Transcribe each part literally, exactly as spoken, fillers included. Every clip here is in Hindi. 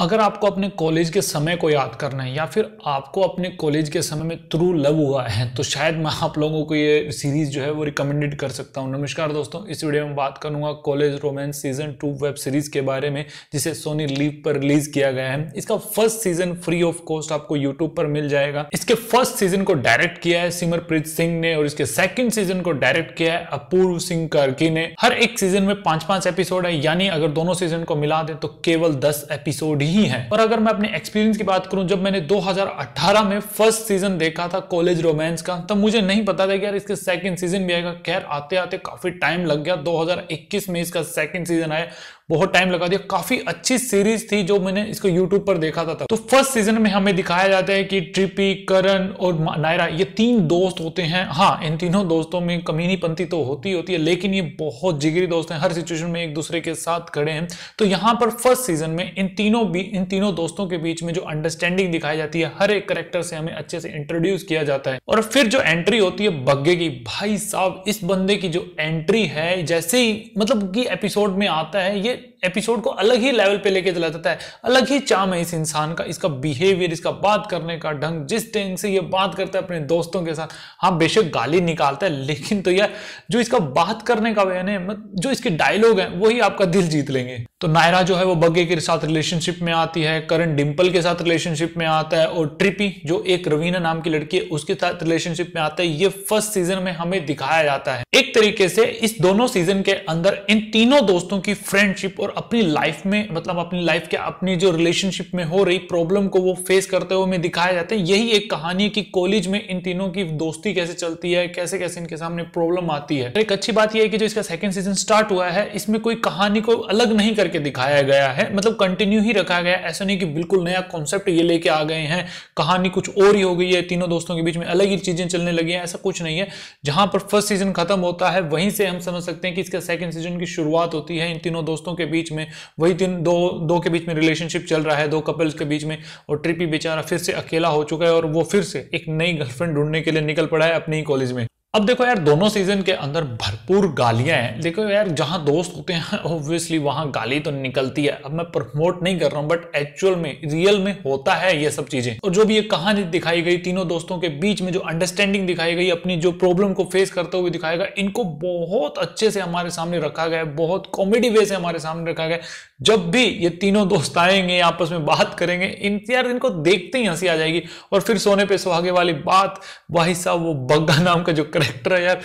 अगर आपको अपने कॉलेज के समय को याद करना है या फिर आपको अपने कॉलेज के समय में ट्रू लव हुआ है तो शायद मैं आप लोगों को ये सीरीज़ जो है वो रिकमेंडेड कर सकता हूँ। नमस्कार दोस्तों, इस वीडियो में बात करूँगा college romance season two web series के बारे में जिसे सोनी लिव पर रिलीज़ किया गया है। इसका first season free of cost आपको यूट्यूब पर मिल जाएगा। इसके फर्स्ट सीज़न को डायरेक्ट किया है सिमरप्रीत सिंह ने और इसके सेकेंड सीज़न को डायरेक्ट किया है अपूर्व सिंह करकी ने। हर एक सीज़न में पाँच पाँच एपिसोड है, यानी अगर दोनों सीज़न को मिला दें तो केवल दस एपिसोड ही है। और अगर मैं अपने एक्सपीरियंस की बात करूं, जब मैंने दो हज़ार अठारह में फर्स्ट सीजन देखा था कॉलेज रोमांस का, तब मुझे नहीं पता था कि यार इसके सेकंड सीजन भी आएगा। खैर आते आते काफी टाइम लग गया, दो हज़ार इक्कीस में इसका सेकंड सीजन आया, बहुत टाइम लगा दिया। काफी अच्छी सीरीज थी जो मैंने इसको यूट्यूब पर देखा था। तो फर्स्ट सीजन में हमें दिखाया जाता है कि ट्रिपी, करण और नायरा ये तीन दोस्त होते हैं। हाँ, इन तीनों दोस्तों में कमीनीपंती तो होती होती है, लेकिन ये बहुत जिगरी दोस्त हैं, हर सिचुएशन में एक दूसरे के साथ खड़े हैं। तो यहाँ पर फर्स्ट सीजन में इन तीनों भी इन तीनों दोस्तों के बीच में जो अंडरस्टैंडिंग दिखाई जाती है, हर एक करेक्टर से हमें अच्छे से इंट्रोड्यूस किया जाता है। और फिर जो एंट्री होती है बग्गे की, भाई साहब इस बंदे की जो एंट्री है, जैसे ही मतलब कि एपिसोड में आता है, ये एपिसोड को अलग ही लेवल पे लेके चला जाता है। अलग ही चाम है इस इंसान का, इसका बिहेवियर, इसका बात करने का ढंग, जिस ढंग से ये बात करता है अपने दोस्तों के साथ। हाँ बेशक गाली निकालता है, लेकिन तो यार जो इसका बात करने का बयान है, जो इसके डायलॉग है, वही आपका दिल जीत लेंगे। तो नायरा जो है वो बग्गे के साथ रिलेशनशिप में आती है, करण डिम्पल के साथ रिलेशनशिप में आता है और ट्रिपी जो एक रवीना नाम की लड़की है उसके साथ रिलेशनशिप में आता है। ये फर्स्ट सीजन में हमें दिखाया जाता है। एक तरीके से इस दोनों सीजन के अंदर इन तीनों दोस्तों की फ्रेंडशिप और अपनी लाइफ में मतलब अपनी लाइफ के अपनी जो रिलेशनशिप में हो रही प्रॉब्लम को वो फेस करते हुए हमें दिखाया जाता है। यही एक कहानी है कि कॉलेज में इन तीनों की दोस्ती कैसे चलती है, कैसे कैसे इनके सामने प्रॉब्लम आती है। एक अच्छी बात यह है कि जो इसका सेकंड सीजन स्टार्ट हुआ है, इसमें कोई कहानी को अलग नहीं करके दिखाया गया है, मतलब कंटिन्यू ही रखा गया। ऐसा नहीं कि बिल्कुल नया कॉन्सेप्ट ये लेके आ गए हैं, कहानी कुछ और ही हो गई है, तीनों दोस्तों के बीच में अलग ही चीजें चलने लगी है, ऐसा कुछ नहीं है। जहां पर फर्स्ट सीजन खत्म होता है वहीं से हम समझ सकते हैं कि इसका सेकंड सीजन की शुरुआत होती है। इन तीनों दोस्तों के बीच में वही तीन दो दो के बीच में रिलेशनशिप चल रहा है, दो कपल्स के बीच में, और ट्रिपी बेचारा फिर से अकेला हो चुका है और वो फिर से एक नई गर्लफ्रेंड ढूंढने के लिए निकल पड़ा है अपने ही कॉलेज में। अब देखो यार दोनों सीजन के अंदर भरपूर गालियां हैं। देखो यार जहां दोस्त होते हैं ऑब्वियसली वहां गाली तो निकलती है। अब मैं प्रमोट नहीं कर रहा हूं, बट एक्चुअल में रियल में होता है ये सब चीजें। और जो भी ये कहानी दिखाई गई, तीनों दोस्तों के बीच में जो अंडरस्टैंडिंग दिखाई गई, अपनी जो प्रॉब्लम को फेस करते हुए दिखाया गया, इनको बहुत अच्छे से हमारे सामने रखा गया, बहुत कॉमेडी वे से हमारे सामने रखा गया। जब भी ये तीनों दोस्त आएंगे आपस में बात करेंगे, इन यार इनको देखते ही हंसी आ जाएगी। और फिर सोने पे सुहागे वाली बात, भाई साहब वो बग्गा नाम का जो करेक्टर है यार,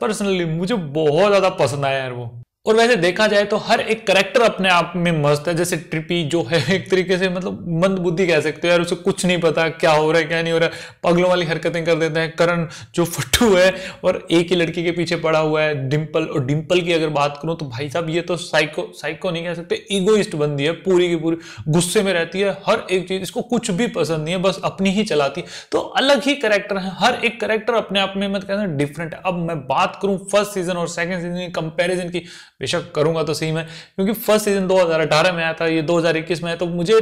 पर्सनली मुझे बहुत ज्यादा पसंद आया यार वो। और वैसे देखा जाए तो हर एक करेक्टर अपने आप में मस्त है। जैसे ट्रिपी जो है एक तरीके से मतलब मंद बुद्धि कह सकते हो यार, उसे कुछ नहीं पता क्या हो रहा है क्या नहीं हो रहा है, पगलों वाली हरकतें कर देता है। करण जो फट्टू है और एक ही लड़की के पीछे पड़ा हुआ है, डिम्पल। और डिम्पल की अगर बात करूं तो भाई साहब ये तो साइको साइको नहीं कह सकते, ईगोइस्ट बंदी है पूरी की पूरी, गुस्से में रहती है, हर एक चीज इसको कुछ भी पसंद नहीं है, बस अपनी ही चलाती है। तो अलग ही करेक्टर है, हर एक करेक्टर अपने आप में मत कहना डिफरेंट है। अब मैं बात करूँ फर्स्ट सीजन और सेकेंड सीजन की कंपेरिजन की, बेशक करूंगा तो सही में, क्योंकि फर्स्ट सीजन दो हज़ार अठारह में आया था, ये दो हज़ार इक्कीस में आया, तो मुझे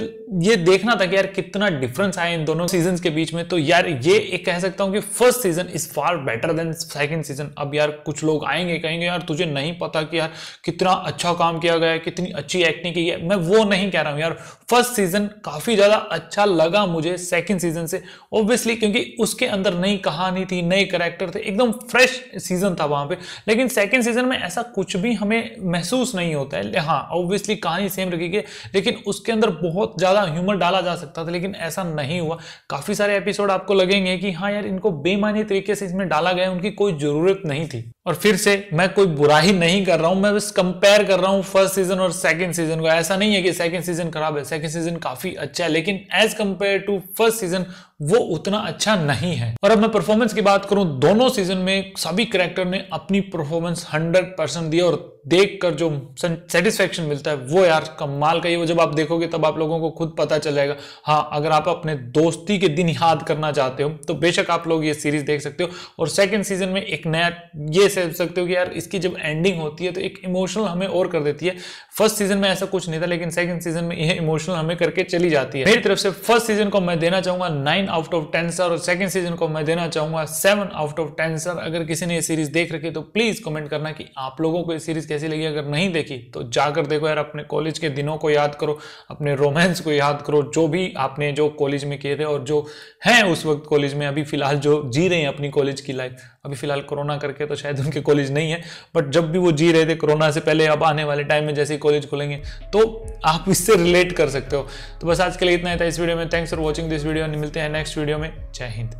ये देखना था कि यार कितना डिफरेंस आया इन दोनों सीजन्स के बीच में। तो यार ये एक कह सकता हूं कि first season is far better than second season. अब यार कुछ लोग आएंगे कहेंगे यार तुझे नहीं पता कि यार कितना अच्छा काम किया गया है, कितनी अच्छी एक्टिंग की है। मैं वो नहीं कह रहा हूं यार, फर्स्ट सीजन काफी ज्यादा अच्छा लगा मुझे सेकंड सीजन से, ऑब्वियसली क्योंकि उसके अंदर नई कहानी थी, नए कैरेक्टर थे, एकदम फ्रेश सीजन था वहां पे। लेकिन सेकंड सीजन में ऐसा कुछ भी हमें महसूस नहीं होता है। हाँ ऑब्वियसली कहानी सेम रखी गई, लेकिन उसके अंदर बहुत ज्यादा ह्यूमर डाला जा सकता था, लेकिन ऐसा नहीं हुआ। काफी सारे एपिसोड आपको लगेंगे कि हाँ यार इनको बेमानी तरीके से इसमें डाला गया, उनकी कोई जरूरत नहीं थी। और फिर से मैं कोई बुराई नहीं कर रहा हूं, मैं बस कंपेयर कर रहा हूं फर्स्ट सीजन और सेकंड सीजन को। ऐसा नहीं है कि सेकंड सीजन खराब है, सेकंड सीजन काफी अच्छा है, लेकिन as compare to first season वो उतना अच्छा नहीं है। और अब मैं परफॉर्मेंस की बात करूं, दोनों सीजन में सभी कैरेक्टर ने अपनी परफॉर्मेंस हंड्रेड परसेंट दी और देखकर जो सेटिस्फेक्शन मिलता है वो यार कमाल का ही। वो जब आप देखोगे तब आप लोगों को खुद पता चल जाएगा। हाँ अगर आप अपने दोस्ती के दिन याद करना चाहते हो तो बेशक आप लोग ये सीरीज देख सकते हो। और सेकंड सीजन में एक नया ये समझ सकते हो कि यार इसकी जब एंडिंग होती है तो एक इमोशनल हमें और कर देती है। फर्स्ट सीजन में ऐसा कुछ नहीं था, लेकिन सेकंड सीजन में यह इमोशनल हमें करके चली जाती है। मेरी तरफ से फर्स्ट सीजन को मैं देना चाहूंगा nine nine out of ten sir, और सेकंड सीजन को मैं देना चाहूंगा seven out of ten sir. अगर किसी ने ये सीरीज देख रखी तो प्लीज कमेंट करना कि आप लोगों को ये सीरीज कैसी लगी। अगर नहीं देखी तो जाकर देखो यार, अपने कॉलेज के दिनों को याद करो, अपने रोमांस को याद करो, जो भी आपने जो कॉलेज में किए थे और जो हैं उस वक्त कॉलेज में, अभी फिलहाल जो जी रहे हैं अपनी कॉलेज की लाइफ। अभी फिलहाल कोरोना करके तो शायद उनके कॉलेज नहीं है, बट जब भी वो जी रहे थे कोरोना से पहले, अब आने वाले टाइम में जैसे ही कॉलेज खुलेंगे तो आप इससे रिलेट कर सकते हो। तो बस आज के लिए इतना ही था इस वीडियो में। Thanks for watching this video, मिलते हैं नेक्स्ट वीडियो में। जय हिंद।